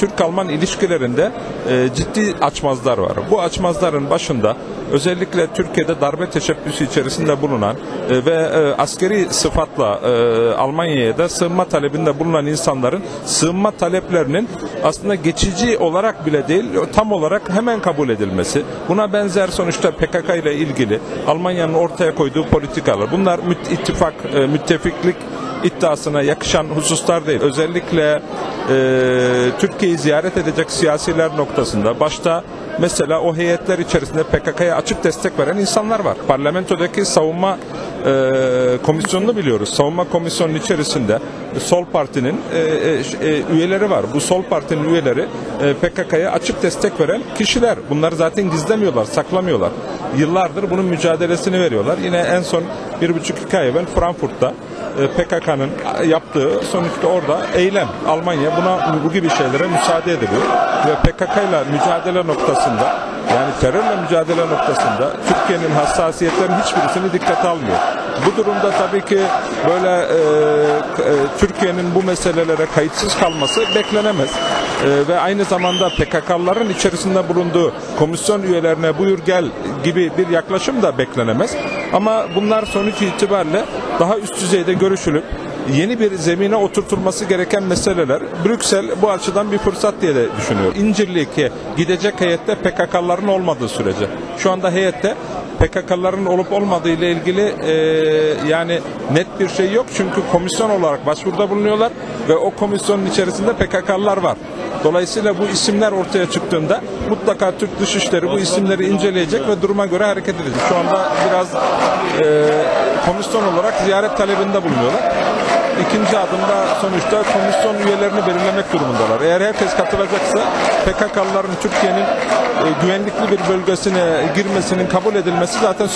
Türk-Alman ilişkilerinde ciddi açmazlar var. Bu açmazların başında özellikle Türkiye'de darbe teşebbüsü içerisinde bulunan ve askeri sıfatla Almanya'ya da sığınma talebinde bulunan insanların sığınma taleplerinin aslında geçici olarak bile değil, tam olarak hemen kabul edilmesi. Buna benzer sonuçta PKK ile ilgili Almanya'nın ortaya koyduğu politikalar. Bunlar müttefiklik iddiasına yakışan hususlar değil. Özellikle Türkiye'yi ziyaret edecek siyasiler noktasında başta mesela o heyetler içerisinde PKK'ya açık destek veren insanlar var. Parlamentodaki savunma komisyonunu biliyoruz. Savunma komisyonunun içerisinde Sol Parti'nin üyeleri var. Bu Sol Parti'nin üyeleri PKK'ya açık destek veren kişiler. Bunları zaten gizlemiyorlar, saklamıyorlar. Yıllardır bunun mücadelesini veriyorlar. Yine en son 1,5-2 ay evvel Frankfurt'ta PKK'nın yaptığı sonuçta orada eylem. Almanya bu gibi şeylere müsaade ediliyor. Ve PKK'yla mücadele noktasında, yani terörle mücadele noktasında Türkiye'nin hassasiyetlerinin hiçbirisini dikkate almıyor. Bu durumda tabii ki böyle Türkiye'nin bu meselelere kayıtsız kalması beklenemez. Ve aynı zamanda PKK'ların içerisinde bulunduğu komisyon üyelerine buyur gel gibi bir yaklaşım da beklenemez. Ama bunlar sonuç itibariyle daha üst düzeyde görüşülüp yeni bir zemine oturtulması gereken meseleler. Brüksel bu açıdan bir fırsat diye de düşünüyor. İncirlik'e gidecek heyette PKK'ların olmadığı sürece. Şu anda heyette PKK'ların olup olmadığı ile ilgili yani net bir şey yok. Çünkü komisyon olarak başvuruda bulunuyorlar ve o komisyonun içerisinde PKK'lar var. Dolayısıyla bu isimler ortaya çıktığında mutlaka Türk Dışişleri bu isimleri inceleyecek ve duruma göre hareket edecek. Şu anda biraz komisyon olarak ziyaret talebinde bulunuyorlar. İkinci adımda sonuçta komisyon üyelerini belirlemek durumundalar. Eğer herkes katılacaksa PKK'ların Türkiye'nin güvenlikli bir bölgesine girmesinin kabul edilmesi zaten